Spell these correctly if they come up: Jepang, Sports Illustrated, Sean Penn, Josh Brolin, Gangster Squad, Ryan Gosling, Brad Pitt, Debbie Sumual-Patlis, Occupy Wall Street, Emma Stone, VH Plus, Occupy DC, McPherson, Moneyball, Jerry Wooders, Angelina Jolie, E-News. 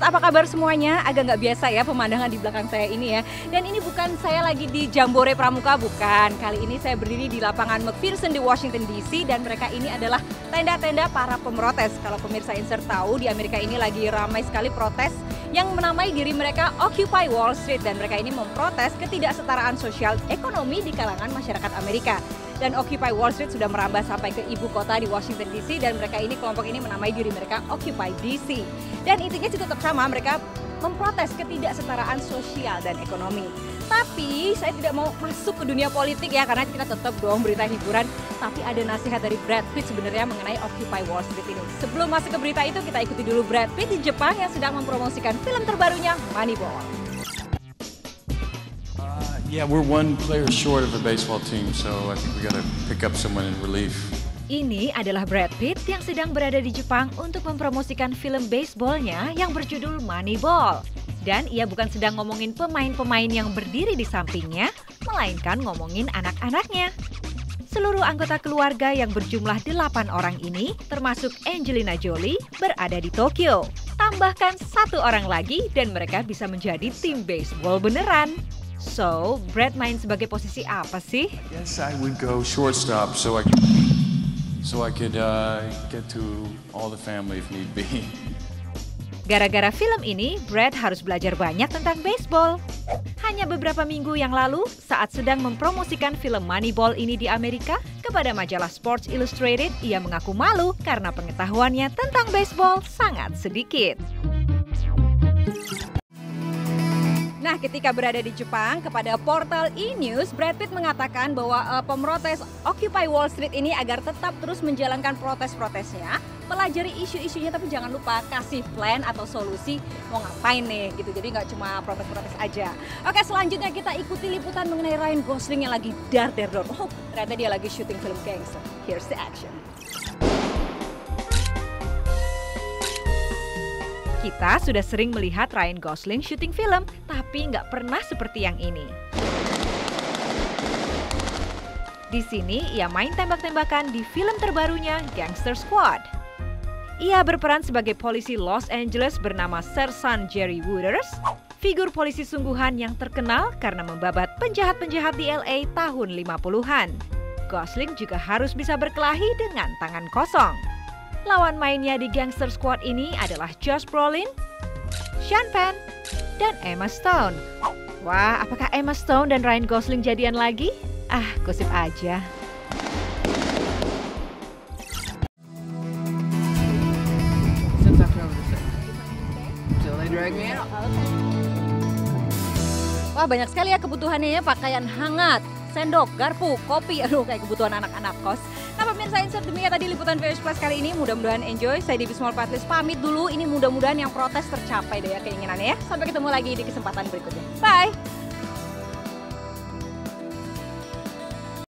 World, apa kabar semuanya? Agak nggak biasa ya pemandangan di belakang saya ini ya. Dan ini bukan saya lagi di Jambore Pramuka, bukan. Kali ini saya berdiri di lapangan McPherson di Washington DC dan mereka ini adalah tenda-tenda para pemrotes. Kalau pemirsa Insert tahu, di Amerika ini lagi ramai sekali protes yang menamai diri mereka Occupy Wall Street, dan mereka ini memprotes ketidaksetaraan sosial ekonomi di kalangan masyarakat Amerika. Dan Occupy Wall Street sudah merambah sampai ke ibu kota di Washington DC dan mereka ini, kelompok ini menamai diri mereka Occupy DC. Dan intinya itu tetap sama, mereka memprotes ketidaksetaraan sosial dan ekonomi. Tapi saya tidak mau masuk ke dunia politik ya, karena kita tetap dong berita hiburan. Tapi ada nasihat dari Brad Pitt sebenarnya mengenai Occupy Wall Street ini. Sebelum masuk ke berita itu, kita ikuti dulu Brad Pitt di Jepang yang sedang mempromosikan film terbarunya Moneyball. Yeah, we're one player short of a baseball team, so I think we gotta pick up someone in relief. Ini adalah Brad Pitt yang sedang berada di Jepang untuk mempromosikan film baseballnya yang berjudul Moneyball. Dan ia bukan sedang ngomongin pemain-pemain yang berdiri di sampingnya, melainkan ngomongin anak-anaknya. Seluruh anggota keluarga yang berjumlah 8 orang ini, termasuk Angelina Jolie, berada di Tokyo. Tambahkan 1 orang lagi dan mereka bisa menjadi tim baseball beneran. So, Brad main sebagai posisi apa sih? I guess I would go shortstop so I could get to all the family if need be. Gara-gara film ini, Brad harus belajar banyak tentang baseball. Hanya beberapa minggu yang lalu, saat sedang mempromosikan film Moneyball ini di Amerika, kepada majalah Sports Illustrated, ia mengaku malu karena pengetahuannya tentang baseball sangat sedikit. Nah, ketika berada di Jepang, kepada portal E-News, Brad Pitt mengatakan bahwa pemrotes Occupy Wall Street ini agar tetap terus menjalankan protes-protesnya, pelajari isu-isunya, tapi jangan lupa kasih plan atau solusi mau ngapain nih gitu. Jadi nggak cuma protes-protes aja. Oke, selanjutnya kita ikuti liputan mengenai Ryan Gosling yang lagi dar-dor. Oh, ternyata dia lagi syuting film Gangster. Here's the action. Kita sudah sering melihat Ryan Gosling syuting film, tapi nggak pernah seperti yang ini. Di sini, ia main tembak-tembakan di film terbarunya, Gangster Squad. Ia berperan sebagai polisi Los Angeles bernama Sersan Jerry Wooders, figur polisi sungguhan yang terkenal karena membabat penjahat-penjahat di LA tahun 50-an. Gosling juga harus bisa berkelahi dengan tangan kosong. Lawan mainnya di Gangster Squad ini adalah Josh Brolin, Sean Penn, dan Emma Stone. Wah, apakah Emma Stone dan Ryan Gosling jadian lagi? Ah, gosip aja. Wah, banyak sekali ya kebutuhannya ya, pakaian hangat, sendok, garpu, kopi, aduh kayak kebutuhan anak-anak kos. Nah pemirsa Insert, demikian tadi liputan VH Plus kali ini, mudah-mudahan enjoy. Saya Debbie Sumual-Patlis pamit dulu, ini mudah-mudahan yang protes tercapai deh ya keinginannya ya. Sampai ketemu lagi di kesempatan berikutnya. Bye!